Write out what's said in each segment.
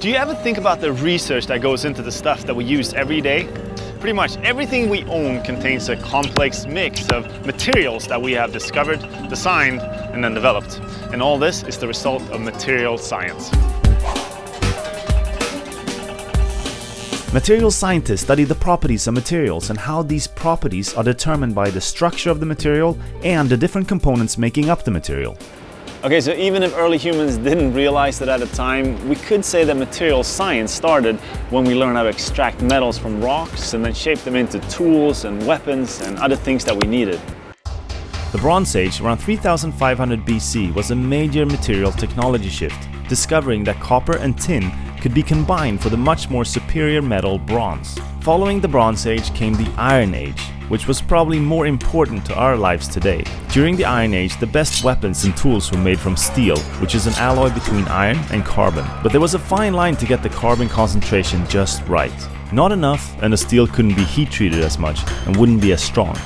Do you ever think about the research that goes into the stuff that we use every day? Pretty much everything we own contains a complex mix of materials that we have discovered, designed, and then developed. And all this is the result of material science. Material scientists study the properties of materials and how these properties are determined by the structure of the material and the different components making up the material. Okay, so even if early humans didn't realize that at the time, we could say that material science started when we learned how to extract metals from rocks and then shape them into tools and weapons and other things that we needed. The Bronze Age, around 3500 BC, was a major material technology shift, discovering that copper and tin could be combined for the much more superior metal bronze. Following the Bronze Age came the Iron Age, which was probably more important to our lives today. During the Iron Age, the best weapons and tools were made from steel, which is an alloy between iron and carbon. But there was a fine line to get the carbon concentration just right. Not enough, and the steel couldn't be heat treated as much and wouldn't be as strong.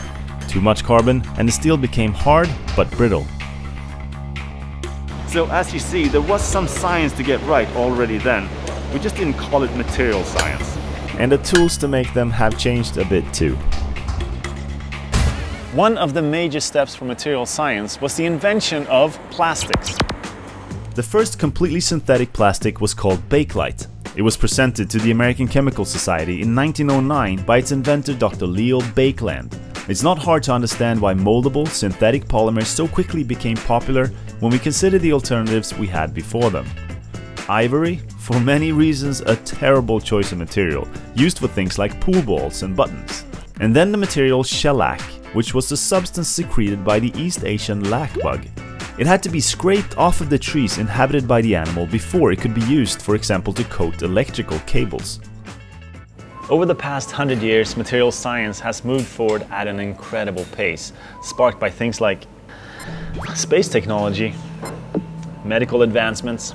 Too much carbon, and the steel became hard but brittle. So as you see, there was some science to get right already then. We just didn't call it material science. And the tools to make them have changed a bit too. One of the major steps for material science was the invention of plastics. The first completely synthetic plastic was called Bakelite. It was presented to the American Chemical Society in 1909 by its inventor Dr. Leo Baekeland. It's not hard to understand why moldable, synthetic polymers so quickly became popular when we consider the alternatives we had before them. Ivory, for many reasons a terrible choice of material, used for things like pool balls and buttons. And then the material shellac, which was the substance secreted by the East Asian lac bug. It had to be scraped off of the trees inhabited by the animal before it could be used, for example, to coat electrical cables. Over the past 100 years, material science has moved forward at an incredible pace, sparked by things like space technology, medical advancements,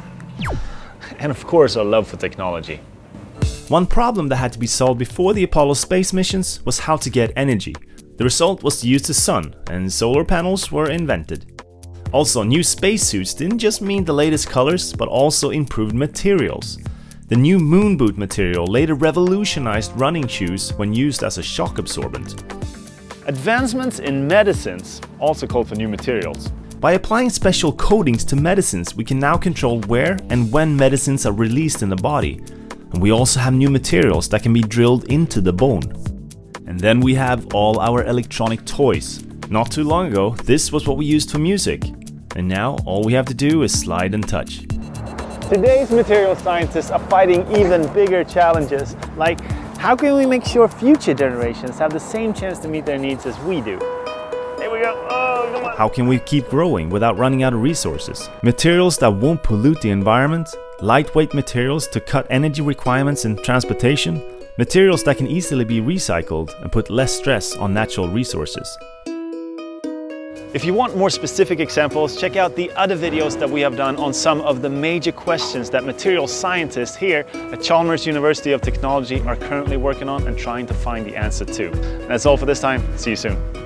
and of course our love for technology. One problem that had to be solved before the Apollo space missions was how to get energy. The result was to use the sun, and solar panels were invented. Also, new spacesuits didn't just mean the latest colors, but also improved materials. The new moon boot material later revolutionized running shoes when used as a shock absorbent. Advancements in medicines also called for new materials. By applying special coatings to medicines, we can now control where and when medicines are released in the body. And we also have new materials that can be drilled into the bone. And then we have all our electronic toys. Not too long ago, this was what we used for music. And now all we have to do is slide and touch. Today's material scientists are fighting even bigger challenges, like how can we make sure future generations have the same chance to meet their needs as we do? Here we go. Oh, come on. How can we keep growing without running out of resources? Materials that won't pollute the environment, lightweight materials to cut energy requirements in transportation, materials that can easily be recycled and put less stress on natural resources. If you want more specific examples, check out the other videos that we have done on some of the major questions that material scientists here at Chalmers University of Technology are currently working on and trying to find the answer to. And that's all for this time. See you soon.